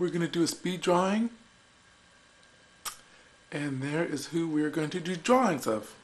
We're going to do a speed drawing. And there is who we're going to do drawings of.